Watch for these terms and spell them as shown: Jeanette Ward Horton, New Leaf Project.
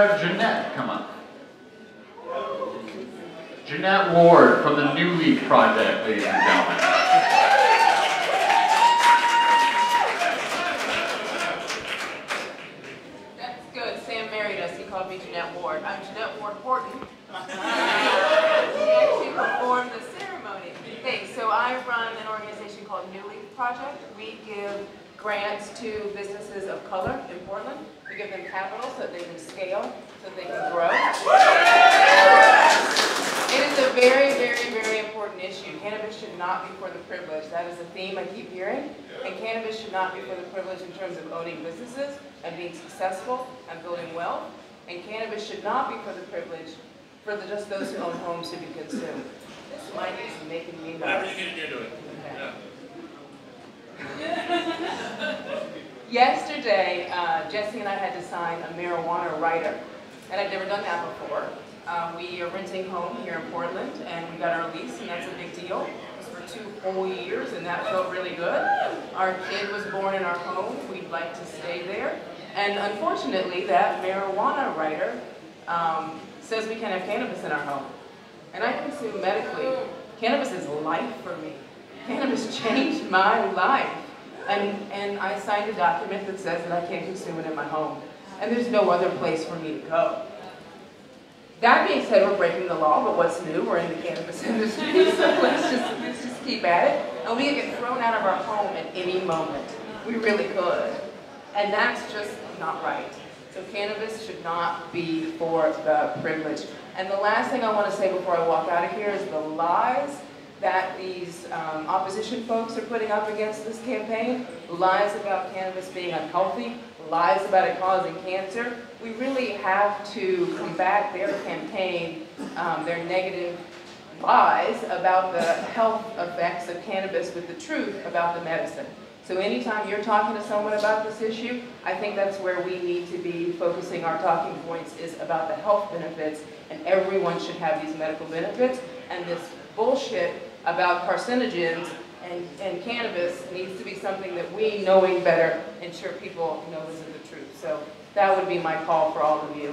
have Jeanette come up. Jeanette Ward from the New Leaf Project, ladies and gentlemen. Called me Jeanette Ward. I'm Jeanette Ward Horton. She actually performed the ceremony thing. So I run an organization called New Leaf Project. We give grants to businesses of color in Portland. We give them capital so that they can scale, so that they can grow. It is a very, very, very important issue. Cannabis should not be for the privileged. That is a theme I keep hearing. And cannabis should not be for the privileged in terms of owning businesses and being successful and building wealth. And cannabis should not be for the privileged, for just those who own homes to be consumed. This mic is making me nervous. Whatever you can do to it. Okay. Yeah. Yesterday, Jesse and I had to sign a marijuana rider, and I'd never done that before. We are renting home here in Portland, and we got our lease, and that's a big deal. It was for 2 whole years, and that felt really good. Our kid was born in our home. We'd like to stay there. And unfortunately, that marijuana writer says we can't have cannabis in our home. And I consume medically. Cannabis is life for me. Cannabis changed my life. And I signed a document that says that I can't consume it in my home. And there's no other place for me to go. That being said, we're breaking the law, but what's new? We're in the cannabis industry, so let's just keep at it. And we could get thrown out of our home at any moment. We really could. And that's just not right. So cannabis should not be for the privileged. And the last thing I want to say before I walk out of here is the lies that these opposition folks are putting up against this campaign. Lies about cannabis being unhealthy, lies about it causing cancer. We really have to combat their campaign, their negative lies about the health effects of cannabis with the truth about the medicine. So anytime you're talking to someone about this issue, I think that's where we need to be focusing our talking points, is about the health benefits, and everyone should have these medical benefits. And this bullshit about carcinogens and cannabis needs to be something that we, knowing better, ensure people know this is the truth. So that would be my call for all of you.